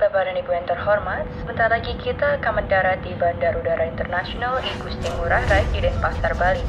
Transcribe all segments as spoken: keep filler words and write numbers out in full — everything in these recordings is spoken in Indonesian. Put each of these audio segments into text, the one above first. Bapak dan Ibu yang terhormat, sebentar lagi kita akan mendarat di Bandar Udara Internasional I Gusti Ngurah Rai di Denpasar, Bali.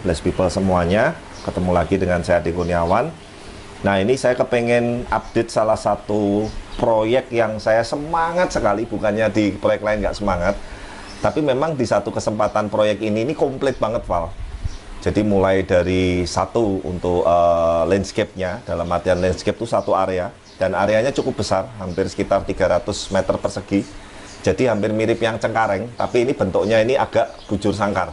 Bless people semuanya, ketemu lagi dengan saya Adi Kurniawan. Nah, ini saya kepengen update salah satu proyek yang saya semangat sekali. Bukannya di proyek lain nggak semangat, tapi memang di satu kesempatan proyek ini ini komplit banget, Val. Jadi mulai dari satu untuk uh, landscape-nya, dalam artian landscape itu satu area, dan areanya cukup besar, hampir sekitar tiga ratus meter persegi. Jadi hampir mirip yang Cengkareng, tapi ini bentuknya ini agak bujur sangkar.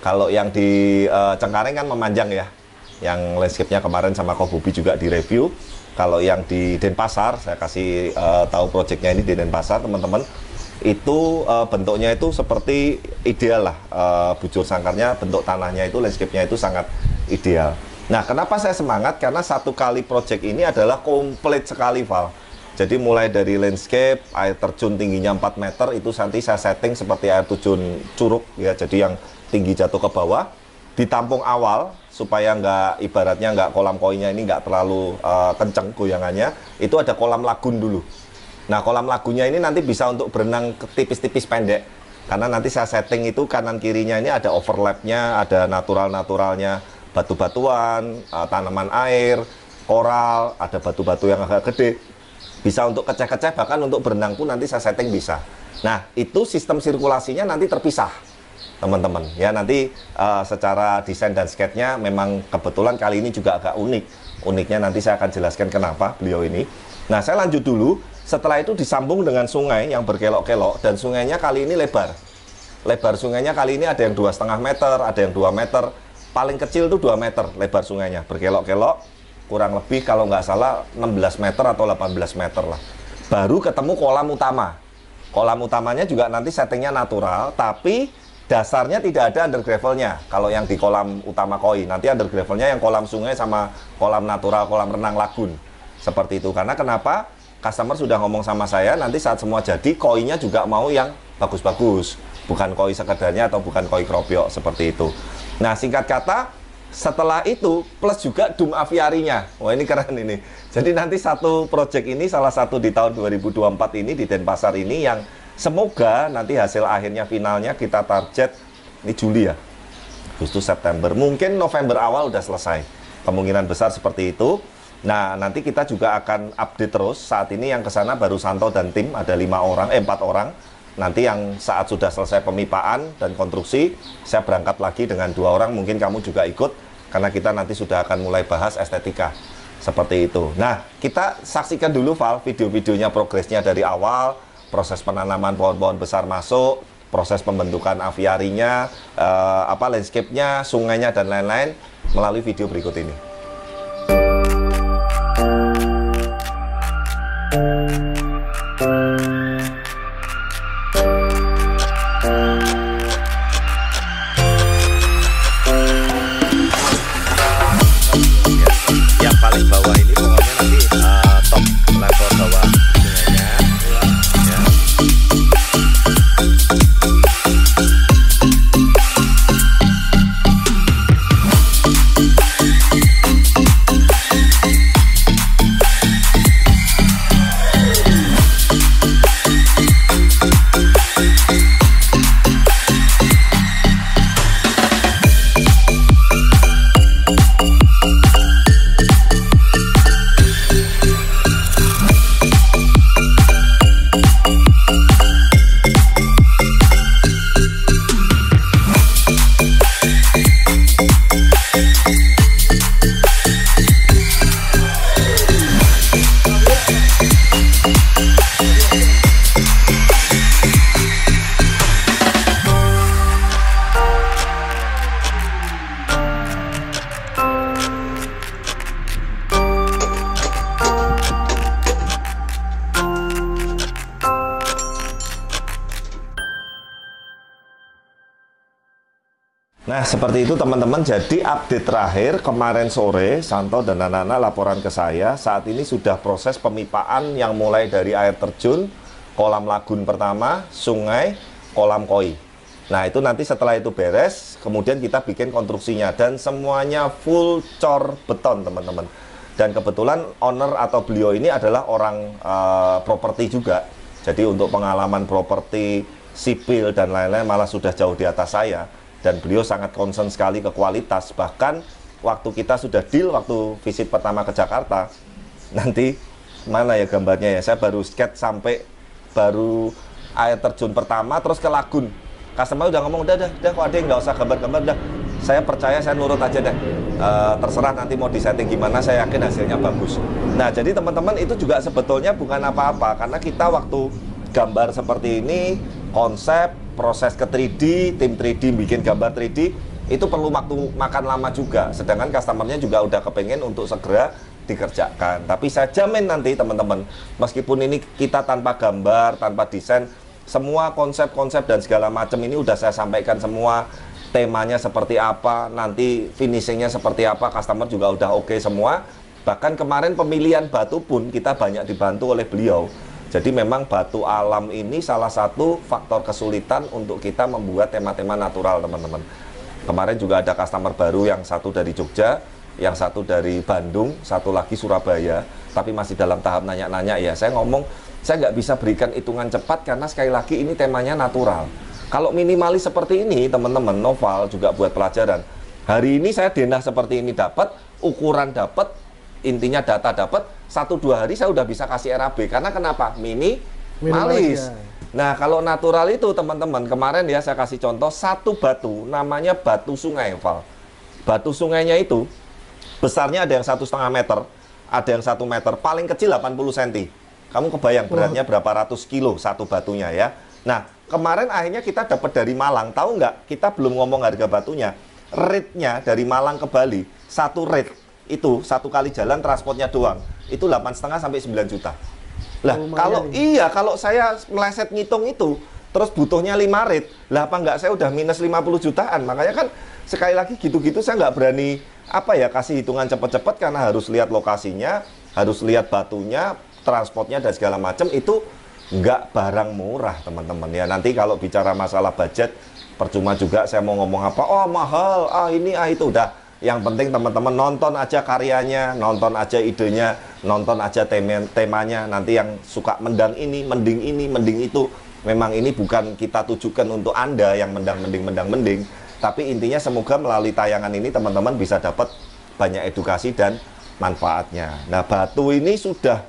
Kalau yang di uh, Cengkareng kan memanjang ya, yang landscape-nya kemarin sama Kogubi juga direview. Kalau yang di Denpasar, saya kasih uh, tahu projectnya ini di Denpasar, teman-teman. Itu uh, bentuknya itu seperti ideal lah, uh, bujur sangkarnya, bentuk tanahnya itu, landscape-nya itu sangat ideal. Nah, kenapa saya semangat? Karena satu kali project ini adalah komplit sekali, Val. Jadi mulai dari landscape, air terjun tingginya empat meter, itu nanti saya setting seperti air terjun curug ya, jadi yang tinggi jatuh ke bawah, ditampung awal supaya nggak, ibaratnya nggak, kolam koinnya ini nggak terlalu uh, kenceng goyangannya. Itu ada kolam lagun dulu. Nah, kolam lagunya ini nanti bisa untuk berenang tipis-tipis pendek, karena nanti saya setting itu kanan kirinya ini ada overlapnya, ada natural-naturalnya, batu-batuan, uh, tanaman air, koral, ada batu-batu yang agak gede, bisa untuk keceh-keceh, bahkan untuk berenang pun nanti saya setting bisa. Nah, itu sistem sirkulasinya nanti terpisah, teman-teman ya. Nanti uh, secara desain dan sketnya memang kebetulan kali ini juga agak unik. Uniknya nanti saya akan jelaskan kenapa beliau ini. Nah, saya lanjut dulu. Setelah itu disambung dengan sungai yang berkelok-kelok, dan sungainya kali ini lebar. Lebar sungainya kali ini ada yang dua setengah meter, ada yang dua meter, paling kecil itu dua meter lebar sungainya, berkelok-kelok, kurang lebih kalau nggak salah enam belas meter atau delapan belas meter lah. Baru ketemu kolam utama. Kolam utamanya juga nanti settingnya natural, tapi dasarnya tidak ada undergravelnya. Kalau yang di kolam utama koi, nanti undergravelnya yang kolam sungai sama kolam natural, kolam renang lagun, seperti itu. Karena kenapa? Customer sudah ngomong sama saya, nanti saat semua jadi, koinya juga mau yang bagus-bagus, bukan koi sekedarnya atau bukan koi kropiok, seperti itu. Nah, singkat kata, setelah itu plus juga dum aviarinya. Wah, ini keren ini. Jadi nanti satu project ini, salah satu di tahun dua ribu dua puluh empat ini di Denpasar ini, yang semoga nanti hasil akhirnya finalnya kita target ini Juli ya, Agustus, September, mungkin November awal udah selesai, kemungkinan besar seperti itu. Nah, nanti kita juga akan update terus. Saat ini yang kesana baru Santo dan tim, ada lima orang, eh, empat orang. Nanti yang saat sudah selesai pemipaan dan konstruksi, saya berangkat lagi dengan dua orang, mungkin kamu juga ikut, karena kita nanti sudah akan mulai bahas estetika, seperti itu. Nah, kita saksikan dulu, Val, video-videonya, progresnya dari awal, proses penanaman pohon-pohon besar masuk, proses pembentukan aviarinya, eh, apa landscape-nya, sungainya, dan lain-lain, melalui video berikut ini. Yang paling bawah ini pokoknya nanti uh, top level bawah sungainya. Nah, seperti itu teman-teman. Jadi update terakhir kemarin sore, Santo dan Nana laporan ke saya, saat ini sudah proses pemipaan yang mulai dari air terjun, kolam lagun pertama, sungai, kolam koi. Nah, itu nanti setelah itu beres, kemudian kita bikin konstruksinya. Dan semuanya full cor beton, teman-teman. Dan kebetulan owner atau beliau ini adalah orang uh, properti juga. Jadi untuk pengalaman properti, sipil, dan lain-lain malah sudah jauh di atas saya. Dan beliau sangat concern sekali ke kualitas. Bahkan waktu kita sudah deal, waktu visit pertama ke Jakarta, nanti mana ya gambarnya ya, saya baru sketch sampai baru air terjun pertama, terus ke lagun. Customer udah ngomong, udah, udah, udah, kok ada yang nggak usah gambar-gambar, udah. Saya percaya, saya nurut aja deh. E, terserah nanti mau disetting gimana, saya yakin hasilnya bagus. Nah, jadi teman-teman itu juga sebetulnya bukan apa-apa. Karena kita waktu gambar seperti ini, konsep, proses ke tiga D, tim tiga D bikin gambar tiga D, itu perlu waktu makan lama juga. Sedangkan customernya juga udah kepengen untuk segera dikerjakan. Tapi saya jamin nanti teman-teman, meskipun ini kita tanpa gambar, tanpa desain, semua konsep-konsep dan segala macam ini udah saya sampaikan semua. Temanya seperti apa, nanti finishingnya seperti apa, customer juga udah oke semua. Bahkan kemarin pemilihan batu pun kita banyak dibantu oleh beliau. Jadi memang batu alam ini salah satu faktor kesulitan untuk kita membuat tema-tema natural, teman-teman. Kemarin juga ada customer baru, yang satu dari Jogja, yang satu dari Bandung, satu lagi Surabaya. Tapi masih dalam tahap nanya-nanya ya. Saya ngomong, saya nggak bisa berikan hitungan cepat karena sekali lagi ini temanya natural. Kalau minimalis seperti ini, teman-teman, Noval juga buat pelajaran. Hari ini saya denah seperti ini dapat, ukuran dapat, intinya data dapat. Satu dua hari saya udah bisa kasih R A B. Karena kenapa? Mini, minimalis. Nah, kalau natural itu, teman-teman, kemarin ya saya kasih contoh satu batu, namanya batu sungai, Val. Batu sungainya itu besarnya ada yang satu setengah meter, ada yang satu meter, paling kecil delapan puluh sentimeter. Kamu kebayang beratnya berapa ratus kilo satu batunya ya? Nah, kemarin akhirnya kita dapat dari Malang, tahu nggak? Kita belum ngomong harga batunya. Rate-nya dari Malang ke Bali, satu rate itu satu kali jalan transportnya doang, itu delapan koma lima sampai sembilan juta. Lah, oh, kalau ini. Iya, kalau saya meleset ngitung itu, terus butuhnya lima rate, lah apa nggak saya udah minus lima puluh jutaan? Makanya kan sekali lagi gitu-gitu saya nggak berani apa ya kasih hitungan cepet-cepet karena harus lihat lokasinya, harus lihat batunya, transportnya dan segala macam itu. Nggak barang murah, teman-teman ya. Nanti kalau bicara masalah budget percuma juga saya mau ngomong apa, oh mahal, ah ini, ah itu. Udah, yang penting teman-teman nonton aja karyanya, nonton aja idenya, nonton aja temanya. Nanti yang suka mendang ini, mending ini, mending itu, memang ini bukan kita tujukan untuk Anda yang mendang, mending, mendang, mending. Tapi intinya semoga melalui tayangan ini teman-teman bisa dapat banyak edukasi dan manfaatnya. Nah, batu ini sudah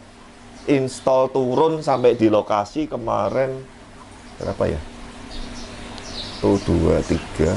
install turun sampai di lokasi kemarin berapa ya? Tuh, dua, tiga.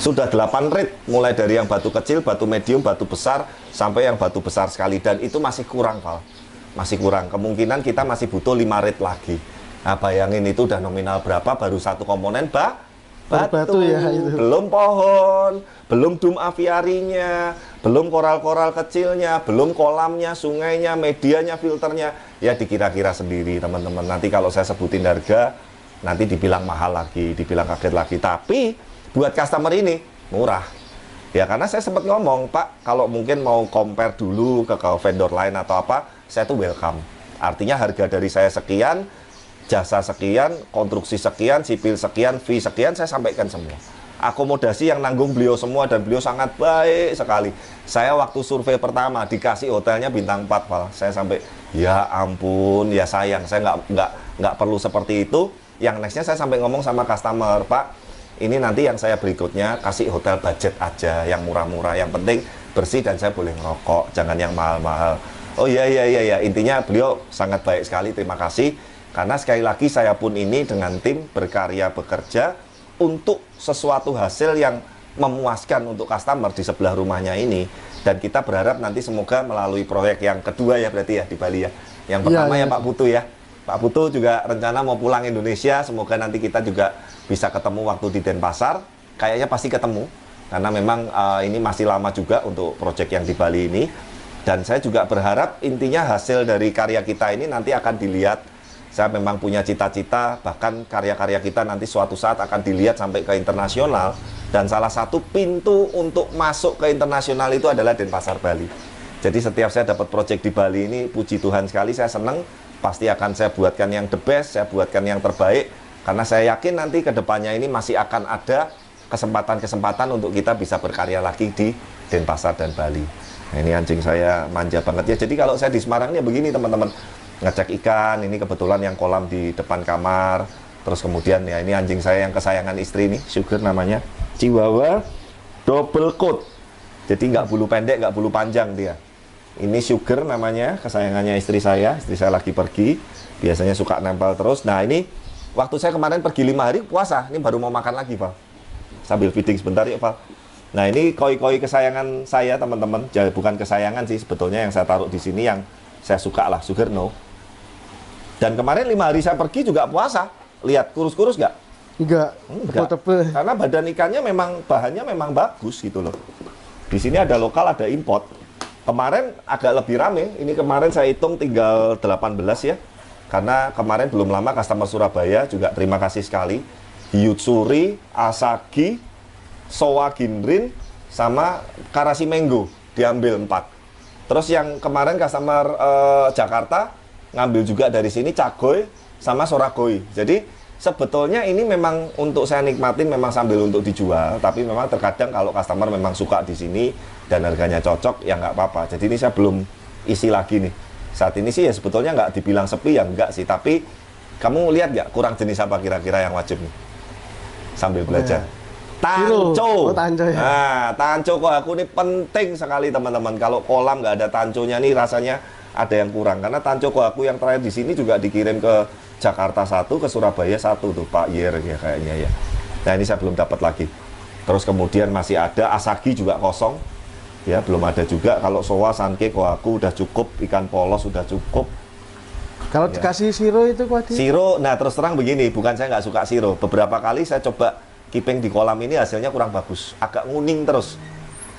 Sudah delapan rate, mulai dari yang batu kecil, batu medium, batu besar, sampai yang batu besar sekali. Dan itu masih kurang, Val. Masih kurang. Kemungkinan kita masih butuh lima rate lagi. Nah, bayangin itu udah nominal berapa, baru satu komponen, Pak. Batu, batu ya, itu. Belum pohon, belum dum aviarinya, belum koral-koral kecilnya, belum kolamnya, sungainya, medianya, filternya. Ya dikira-kira sendiri teman-teman. Nanti kalau saya sebutin harga, nanti dibilang mahal lagi, dibilang kaget lagi. Tapi buat customer ini murah. Ya karena saya sempat ngomong, Pak, kalau mungkin mau compare dulu ke, ke vendor lain atau apa, saya tuh welcome. Artinya harga dari saya sekian, jasa sekian, konstruksi sekian, sipil sekian, fee sekian, saya sampaikan semua. Akomodasi yang nanggung beliau semua dan beliau sangat baik sekali. Saya waktu survei pertama dikasih hotelnya bintang empat, Val. Saya sampai, ya ampun, ya sayang, saya nggak nggak nggak perlu seperti itu. Yang nextnya saya sampai ngomong sama customer, Pak, ini nanti yang saya berikutnya kasih hotel budget aja, yang murah-murah, yang penting bersih dan saya boleh ngerokok, jangan yang mahal-mahal. Oh iya iya iya, ya. Intinya beliau sangat baik sekali, terima kasih. Karena sekali lagi saya pun ini dengan tim berkarya bekerja untuk sesuatu hasil yang memuaskan untuk customer di sebelah rumahnya ini. Dan kita berharap nanti semoga melalui proyek yang kedua ya berarti ya di Bali ya. Yang pertama ya, ya. ya Pak Putu ya. Pak Putu juga rencana mau pulang Indonesia. Semoga nanti kita juga bisa ketemu waktu di Denpasar. Kayaknya pasti ketemu. Karena memang uh, ini masih lama juga untuk proyek yang di Bali ini. Dan saya juga berharap intinya hasil dari karya kita ini nanti akan dilihat Saya memang punya cita-cita, bahkan karya-karya kita nanti suatu saat akan dilihat sampai ke internasional. Dan salah satu pintu untuk masuk ke internasional itu adalah Denpasar, Bali. Jadi setiap saya dapat proyek di Bali ini, puji Tuhan sekali, saya senang. Pasti akan saya buatkan yang the best, saya buatkan yang terbaik. Karena saya yakin nanti ke depannya ini masih akan ada kesempatan-kesempatan untuk kita bisa berkarya lagi di Denpasar dan Bali. Nah, ini anjing saya manja banget ya. Jadi kalau saya di Semarang ini begini teman-teman. Ngecek ikan, ini kebetulan yang kolam di depan kamar. Terus kemudian ya ini anjing saya yang kesayangan istri nih, Sugar namanya, Chihuahua double coat. Jadi nggak bulu pendek, nggak bulu panjang dia. Ini Sugar namanya, kesayangannya istri saya. Istri saya lagi pergi, biasanya suka nempel terus. Nah ini waktu saya kemarin pergi lima hari puasa, ini baru mau makan lagi Pak. Sambil feeding sebentar ya Pak. Nah ini koi-koi kesayangan saya teman-teman. Bukan kesayangan sih sebetulnya, yang saya taruh di sini yang saya suka lah, Sugar no. Dan kemarin lima hari saya pergi juga puasa. Lihat, kurus-kurus nggak? Nggak, tepel-tepel. Karena badan ikannya memang, bahannya memang bagus gitu loh. Di sini ada lokal, ada import. Kemarin agak lebih rame. Ini kemarin saya hitung tinggal delapan belas ya. Karena kemarin belum lama customer Surabaya juga terima kasih sekali. Hiyutsuri, Asagi, Sowagindrin, sama Karasimengo. Diambil empat. Terus yang kemarin customer eh, Jakarta ngambil juga dari sini, Cagoi sama Soragoi. Jadi sebetulnya ini memang untuk saya nikmatin, memang sambil untuk dijual. Tapi memang terkadang kalau customer memang suka di sini dan harganya cocok, ya nggak apa-apa. Jadi ini saya belum isi lagi nih. Saat ini sih ya sebetulnya nggak dibilang sepi, ya nggak sih. Tapi kamu lihat nggak kurang jenis apa kira-kira yang wajib nih? Sambil belajar. Oh, ya. Tanco. Oh, tanco ya. Nah, tanco Kohaku ini penting sekali teman-teman. Kalau kolam nggak ada tanconya nih rasanya ada yang kurang, karena Tanco Kohaku yang terakhir di sini juga dikirim ke Jakarta satu, ke Surabaya satu tuh Pak Yer ya kayaknya ya. Nah ini saya belum dapat lagi. Terus kemudian masih ada Asagi juga kosong, ya belum ada juga. Kalau Sowa, Sanke, Kohaku udah cukup, ikan polos sudah cukup. Kalau ya. Dikasih Siro itu kuatir? Siro, nah terus terang begini, bukan saya nggak suka Siro. Beberapa kali saya coba keeping di kolam ini hasilnya kurang bagus, agak nguning terus.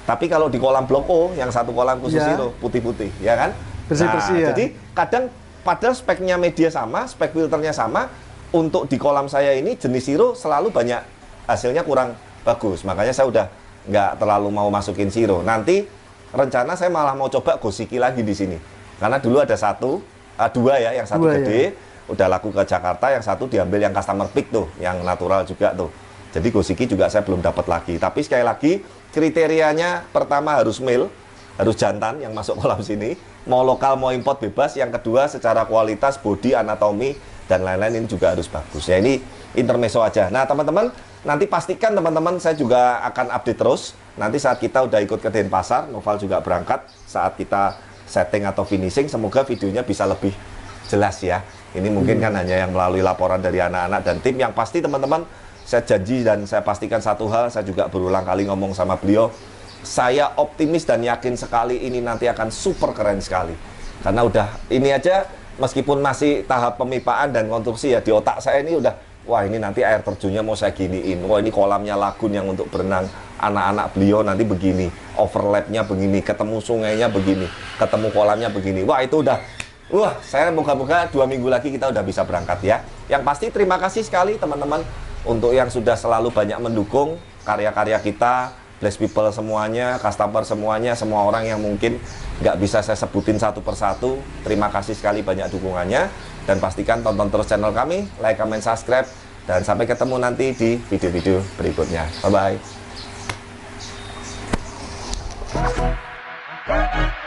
Tapi kalau di kolam bloko, yang satu kolam khusus ya. Siro, putih-putih, ya kan? Bersih-bersih nah, ya. Jadi kadang padahal speknya media sama, spek filternya sama, untuk di kolam saya ini jenis Siro selalu banyak hasilnya kurang bagus. Makanya saya udah nggak terlalu mau masukin Siro. Nanti rencana saya malah mau coba Gosiki lagi di sini. Karena dulu ada satu, uh, dua ya, yang satu dua, gede, ya. Udah laku ke Jakarta, yang satu diambil yang customer pick tuh, yang natural juga tuh. Jadi Gosiki juga saya belum dapat lagi. Tapi sekali lagi kriterianya pertama harus male, harus jantan yang masuk kolam sini. Mau lokal, mau import bebas. Yang kedua secara kualitas, body, anatomi, dan lain-lain ini juga harus bagus. Ya ini intermezzo aja. Nah teman-teman, nanti pastikan teman-teman saya juga akan update terus. Nanti saat kita udah ikut ke Denpasar, Noval juga berangkat. Saat kita setting atau finishing, semoga videonya bisa lebih jelas ya. Ini mungkin kan hanya yang melalui laporan dari anak-anak dan tim. Yang pasti teman-teman, saya janji dan saya pastikan satu hal, saya juga berulang kali ngomong sama beliau, saya optimis dan yakin sekali ini nanti akan super keren sekali. Karena udah ini aja, meskipun masih tahap pemipaan dan konstruksi ya, di otak saya ini udah, wah ini nanti air terjunnya mau saya giniin, wah ini kolamnya lagun yang untuk berenang anak-anak beliau nanti begini, overlapnya begini, ketemu sungainya begini, ketemu kolamnya begini. Wah itu udah, wah saya moga-moga dua minggu lagi kita udah bisa berangkat ya. Yang pasti terima kasih sekali teman-teman untuk yang sudah selalu banyak mendukung karya-karya kita, bless people semuanya, customer semuanya, semua orang yang mungkin nggak bisa saya sebutin satu persatu. Terima kasih sekali banyak dukungannya. Dan pastikan tonton terus channel kami, like, comment, subscribe. Dan sampai ketemu nanti di video-video berikutnya. Bye-bye.